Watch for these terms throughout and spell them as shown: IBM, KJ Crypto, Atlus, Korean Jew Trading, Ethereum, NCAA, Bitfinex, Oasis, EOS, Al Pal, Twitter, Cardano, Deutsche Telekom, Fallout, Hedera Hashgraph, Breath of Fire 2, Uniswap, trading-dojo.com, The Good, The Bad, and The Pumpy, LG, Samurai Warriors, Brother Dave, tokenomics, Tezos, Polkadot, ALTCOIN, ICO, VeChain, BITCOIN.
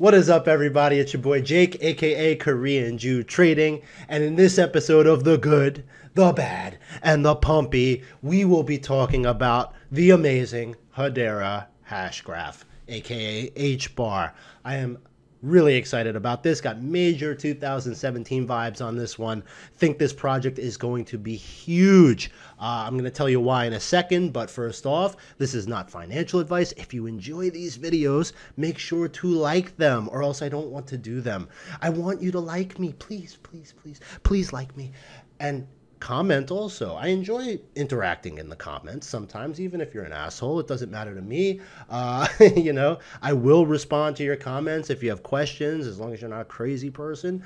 What is up, everybody? It's your boy Jake, aka Korean Jew Trading, and in this episode of The Good, The Bad, and The Pumpy, we will be talking about the amazing Hedera Hashgraph, aka H bar. I am really excited about this. Got major 2017 vibes on this one. Think this project is going to be huge. I'm going to tell you why in a second, but first off, this is not financial advice. If you enjoy these videos, make sure to like them or else I don't want to do them. I want you to like me. Please, please, please, please like me. And comment also. I enjoy interacting in the comments sometimes, even if you're an asshole. It doesn't matter to me. You know, I will respond to your comments if you have questions, as long as you're not a crazy person.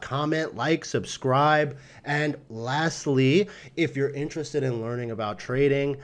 Comment, like, subscribe. And lastly, if you're interested in learning about trading,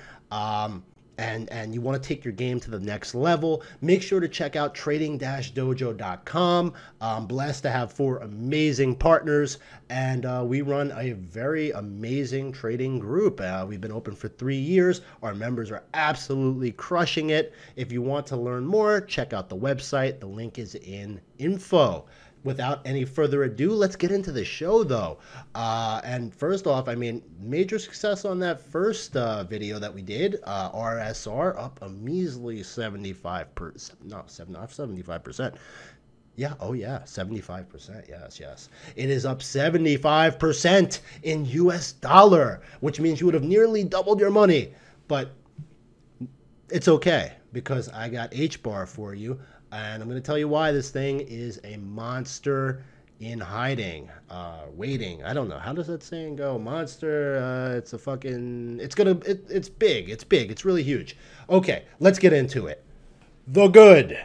and you want to take your game to the next level, make sure to check out trading-dojo.com. I'm blessed to have four amazing partners, and we run a very amazing trading group. We've been open for 3 years. Our members are absolutely crushing it. If you want to learn more, check out the website. The link is in info. Without any further ado, let's get into the show, though. And first off, I mean, major success on that first video that we did. RSR up a measly 75%. No, 75%. Yeah, oh yeah, 75%, yes, yes. It is up 75% in US dollar, which means you would have nearly doubled your money. But it's okay, because I got H bar for you. And I'm going to tell you why this thing is a monster in hiding, waiting. I don't know. How does that saying go? Monster, it's a fucking, it's big. It's big. It's really huge. Okay, let's get into it. The Good,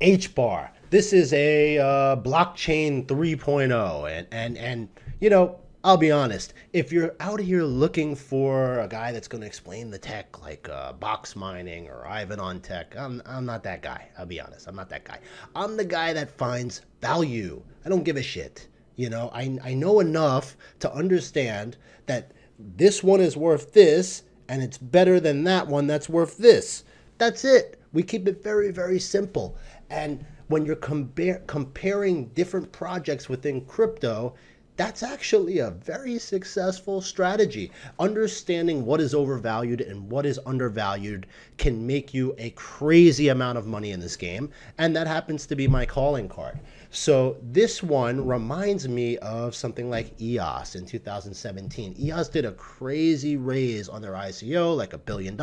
H bar. This is a blockchain 3.0. And you know, I'll be honest, if you're out here looking for a guy that's going to explain the tech, like box mining or Ivan on Tech, I'm not that guy. I'll be honest. I'm not that guy. I'm the guy that finds value. I don't give a shit. You know, I know enough to understand that this one is worth this and it's better than that one that's worth this. That's it. We keep it very, very simple. And when you're comparing different projects within crypto, that's actually a very successful strategy. Understanding what is overvalued and what is undervalued can make you a crazy amount of money in this game. And that happens to be my calling card. So this one reminds me of something like EOS in 2017. EOS did a crazy raise on their ICO, like $1 billion,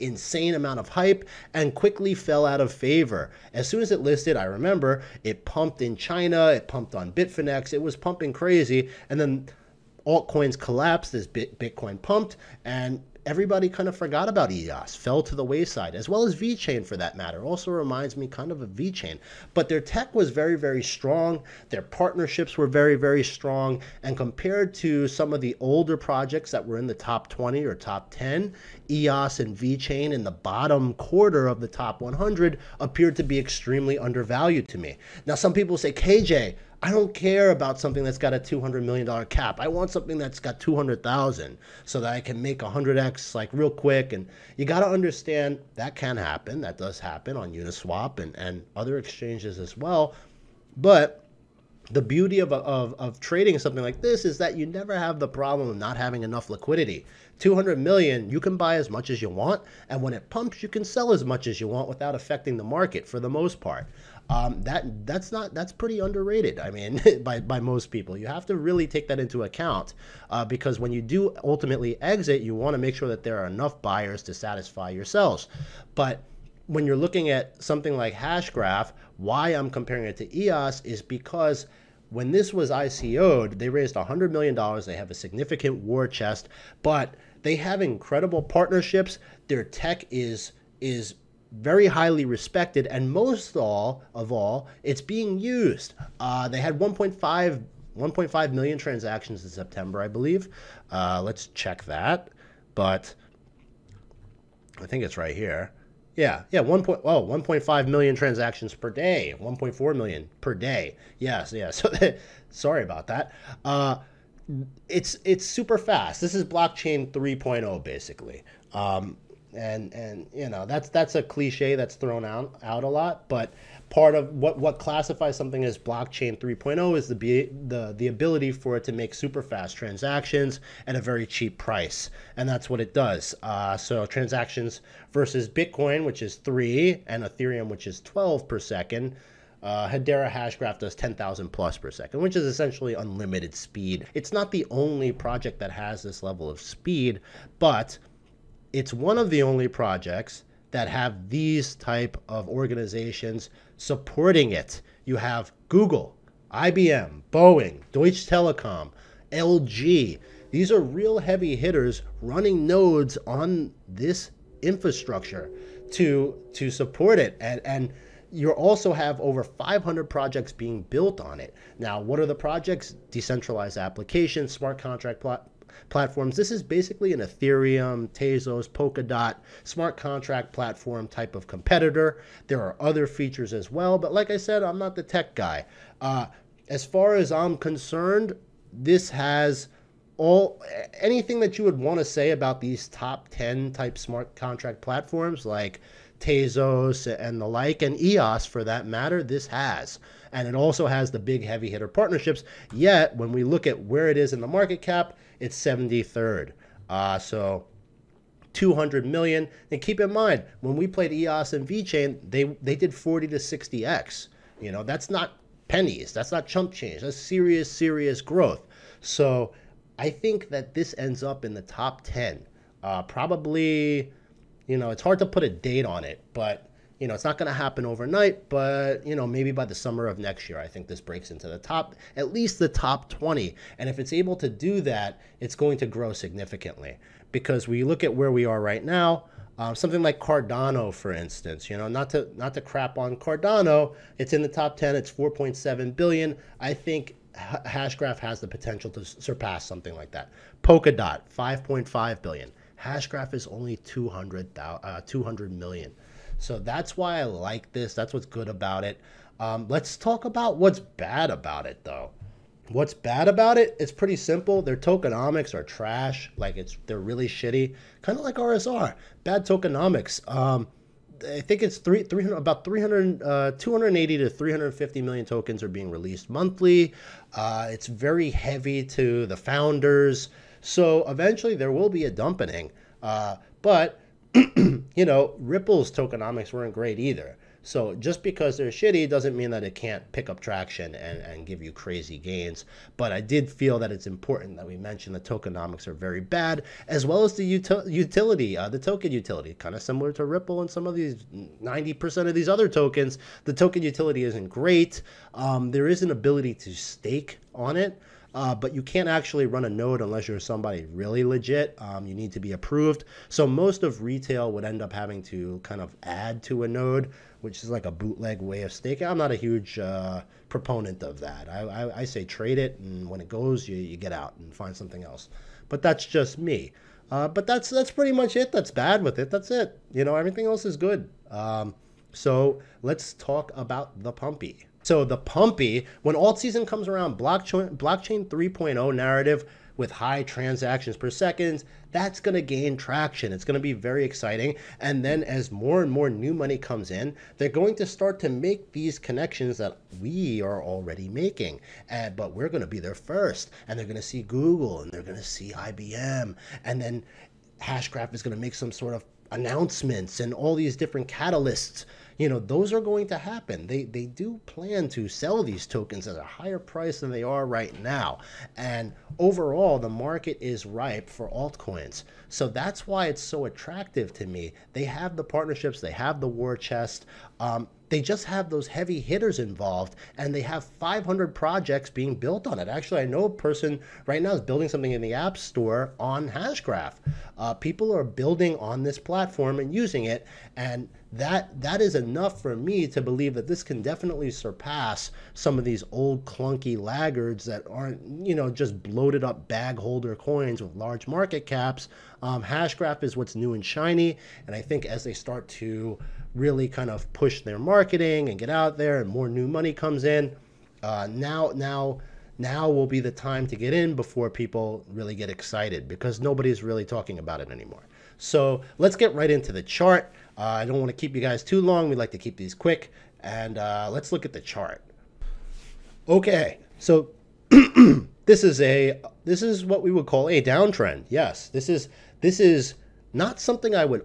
insane amount of hype, and quickly fell out of favor. As soon as it listed, I remember it pumped in China, it pumped on Bitfinex, it was pumping crazy. And then altcoins collapsed as Bitcoin pumped, and everybody kind of forgot about EOS, fell to the wayside, as well as VeChain for that matter. Also reminds me kind of a VeChain. But their tech was very, very strong. Their partnerships were very, very strong. And compared to some of the older projects that were in the top 20 or top 10, EOS and VeChain in the bottom quarter of the top 100 appeared to be extremely undervalued to me. Now, some people say, KJ, I don't care about something that's got a $200 million cap. I want something that's got 200,000 so that I can make 100x like real quick. And you got to understand that can happen. That does happen on Uniswap and other exchanges as well. But the beauty of trading something like this is that you never have the problem of not having enough liquidity. 200 million, you can buy as much as you want. And when it pumps, you can sell as much as you want without affecting the market for the most part. That's pretty underrated. I mean, by most people, you have to really take that into account because when you do ultimately exit, you want to make sure that there are enough buyers to satisfy yourselves. But when you're looking at something like Hashgraph, why I'm comparing it to EOS is because when this was ICO'd, they raised $100 million. They have a significant war chest, but they have incredible partnerships. Their tech is very highly respected, and most of all, it's being used. They had 1.5 million transactions in September, I believe. Let's check that, but I think it's right here. Yeah, 1.5 million transactions per day, 1.4 million per day. Yes. So sorry about that. It's super fast. This is blockchain 3.0 basically. And you know, that's a cliche that's thrown out a lot, but part of what classifies something as blockchain 3.0 is the ability for it to make super fast transactions at a very cheap price, and that's what it does. So transactions versus Bitcoin, which is 3, and Ethereum, which is 12 per second. Hedera Hashgraph does 10,000 plus per second, which is essentially unlimited speed. It's not the only project that has this level of speed, but it's one of the only projects that have these type of organizations supporting it. You have Google, IBM, Boeing, Deutsche Telekom, LG. These are real heavy hitters running nodes on this infrastructure to support it. And you also have over 500 projects being built on it. Now, what are the projects? Decentralized applications, smart contract platforms. This is basically an Ethereum, Tezos, Polkadot, smart contract platform type of competitor. There are other features as well, but like I said, I'm not the tech guy. As far as I'm concerned, this has anything that you would want to say about these top 10 type smart contract platforms like Tezos and the like, and EOS for that matter, this has. And it also has the big heavy hitter partnerships, yet when we look at where it is in the market cap, it's 73rd. So 200 million. And keep in mind, when we played EOS and VeChain, they did 40 to 60x. You know, that's not pennies. That's not chump change. That's serious, serious growth. So I think that this ends up in the top 10. Probably, you know, it's hard to put a date on it, but you know, it's not going to happen overnight, but, you know, maybe by the summer of next year, I think this breaks into the top, at least the top 20. And if it's able to do that, it's going to grow significantly, because we look at where we are right now, something like Cardano, for instance, you know, not to crap on Cardano, it's in the top 10, it's 4.7 billion. I think Hashgraph has the potential to surpass something like that. Polkadot, 5.5 billion. Hashgraph is only 200 million. So that's why I like this. That's what's good about it. Let's talk about what's bad about it, though. What's bad about it? It's pretty simple. Their tokenomics are trash. Like, they're really shitty. Kind of like RSR. Bad tokenomics. I think it's 280 to 350 million tokens are being released monthly. It's very heavy to the founders. So eventually there will be a dumping. But you know, Ripple's tokenomics weren't great either. So just because they're shitty doesn't mean that it can't pick up traction and give you crazy gains. But I did feel that it's important that we mention the tokenomics are very bad, as well as the utility, the token utility, kind of similar to Ripple and some of these 90% of these other tokens. The token utility isn't great. There is an ability to stake on it. But you can't actually run a node unless you're somebody really legit. You need to be approved. So most of retail would end up having to kind of add to a node, which is like a bootleg way of staking. I'm not a huge proponent of that. I say trade it, and when it goes, you get out and find something else. But that's just me. But that's pretty much it that's bad with it. That's it. You know, everything else is good. So let's talk about the Pumpy. So the Pumpy, when alt season comes around, blockchain 3.0 narrative with high transactions per second, that's going to gain traction. It's going to be very exciting. And then as more and more new money comes in, they're going to start to make these connections that we are already making. But we're going to be there first. And they're going to see Google, and they're going to see IBM. And then Hashgraph is going to make some sort of announcements and all these different catalysts. You know, those are going to happen. They do plan to sell these tokens at a higher price than they are right now. And overall, the market is ripe for altcoins. So that's why it's so attractive to me. They have the partnerships. They have the war chest. They just have those heavy hitters involved. And they have 500 projects being built on it. Actually, I know a person right now is building something in the App Store on Hashgraph. People are building on this platform and using it. And that is enough for me to believe that this can definitely surpass some of these old clunky laggards that aren't, you know, just bloated up bag holder coins with large market caps. Hashgraph is what's new and shiny, and I think as they start to really kind of push their marketing and get out there and more new money comes in, now will be the time to get in before people really get excited, because nobody's really talking about it anymore. So let's get right into the chart. I don't want to keep you guys too long. We like to keep these quick. And let's look at the chart. Okay, so this is what we would call a downtrend. Yes, this is not something I would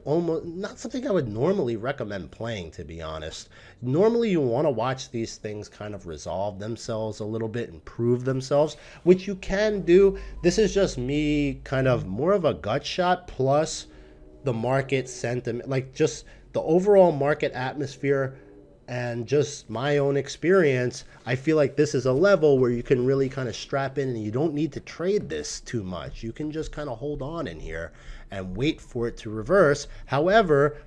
normally recommend playing, to be honest. Normally you want to watch these things kind of resolve themselves a little bit and prove themselves, which you can do. This is just me kind of more of a gut shot, plus the market sentiment, like just the overall market atmosphere and just my own experience. I feel like this is a level where you can really kind of strap in, and you don't need to trade this too much. You can just kind of hold on in here and wait for it to reverse. However,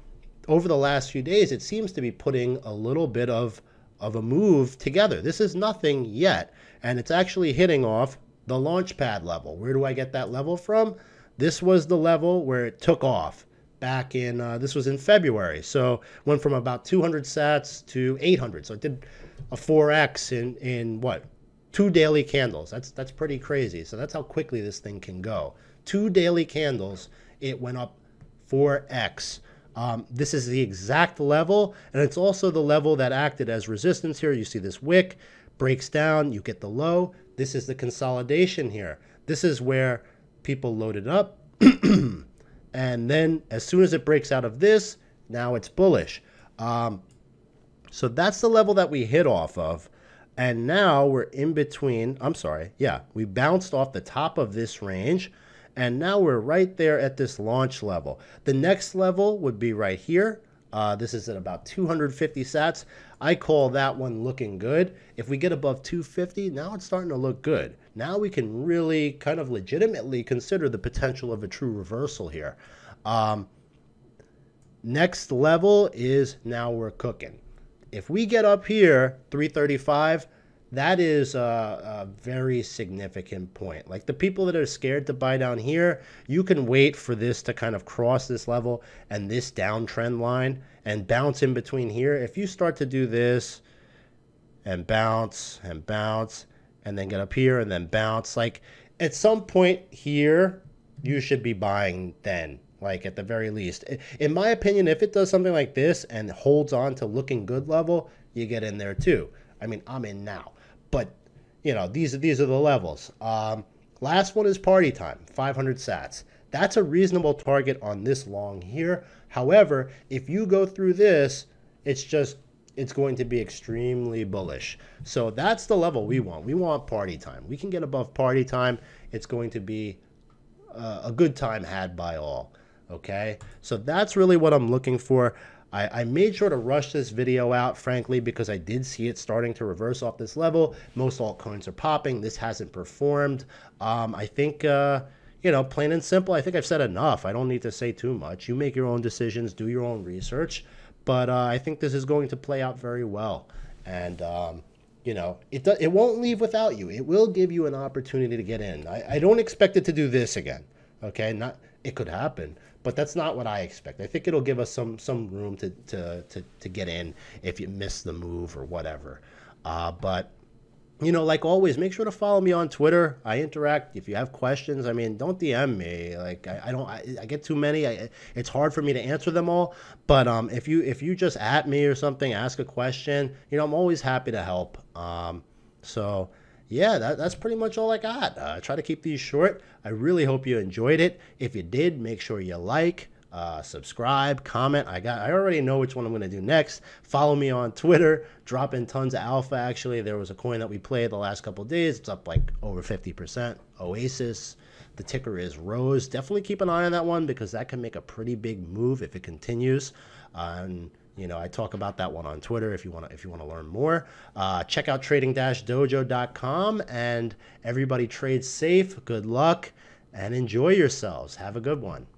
over the last few days, it seems to be putting a little bit of a move together. This is nothing yet, and it's actually hitting off the launch pad level. Where do I get that level from? This was the level where it took off back in, this was in February. So went from about 200 sats to 800. So it did a 4X in what? 2 daily candles. That's pretty crazy. So that's how quickly this thing can go. 2 daily candles, it went up 4X. This is the exact level. And it's also the level that acted as resistance here. You see this wick breaks down, you get the low. This is the consolidation here. This is where people loaded up. And then as soon as it breaks out of this, now it's bullish. So that's the level that we hit off of. And now we're in between, I'm sorry, yeah, we bounced off the top of this range. And now we're right there at this launch level. The next level would be right here. This is at about 250 sats. I call that one looking good. If we get above 250, now it's starting to look good. Now we can really kind of legitimately consider the potential of a true reversal here. Next level is now we're cooking. If we get up here, 335, that is a very significant point. Like the people that are scared to buy down here, you can wait for this to kind of cross this level and this downtrend line and bounce in between here. If you start to do this and bounce, and then get up here and then bounce, like at some point here, you should be buying then, like at the very least. In my opinion, if it does something like this and holds on to looking good level, you get in there too. I mean, I'm in now. But, you know, these are the levels. Last one is party time, 500 sats. That's a reasonable target on this long here. However, if you go through this, it's going to be extremely bullish. So that's the level we want. We want party time. We can get above party time. It's going to be a good time had by all, okay? So that's really what I'm looking for. I made sure to rush this video out, frankly, because I did see it starting to reverse off this level. Most altcoins are popping. This hasn't performed. I think, you know, plain and simple, I think I've said enough. I don't need to say too much. You make your own decisions, do your own research. But I think this is going to play out very well. And, you know, it won't leave without you. It will give you an opportunity to get in. I don't expect it to do this again, okay? It could happen, but that's not what I expect. I think it'll give us some room to get in if you miss the move or whatever. But, you know, like always, make sure to follow me on Twitter. I interact. If you have questions, I mean, don't DM me. Like I get too many. It's hard for me to answer them all. But if you just at me or something, ask a question, you know, I'm always happy to help. So yeah, that's pretty much all I got. I try to keep these short. I really hope you enjoyed it. If you did, make sure you like, subscribe, comment. I already know which one I'm going to do next. Follow me on Twitter. Drop in tons of alpha, actually. There was a coin that we played the last couple of days. It's up like over 50%. Oasis. The ticker is ROSE. Definitely keep an eye on that one because that can make a pretty big move if it continues. And you know, I talk about that one on Twitter if you want to learn more. Check out trading-dojo.com, and everybody trades safe. Good luck and enjoy yourselves. Have a good one.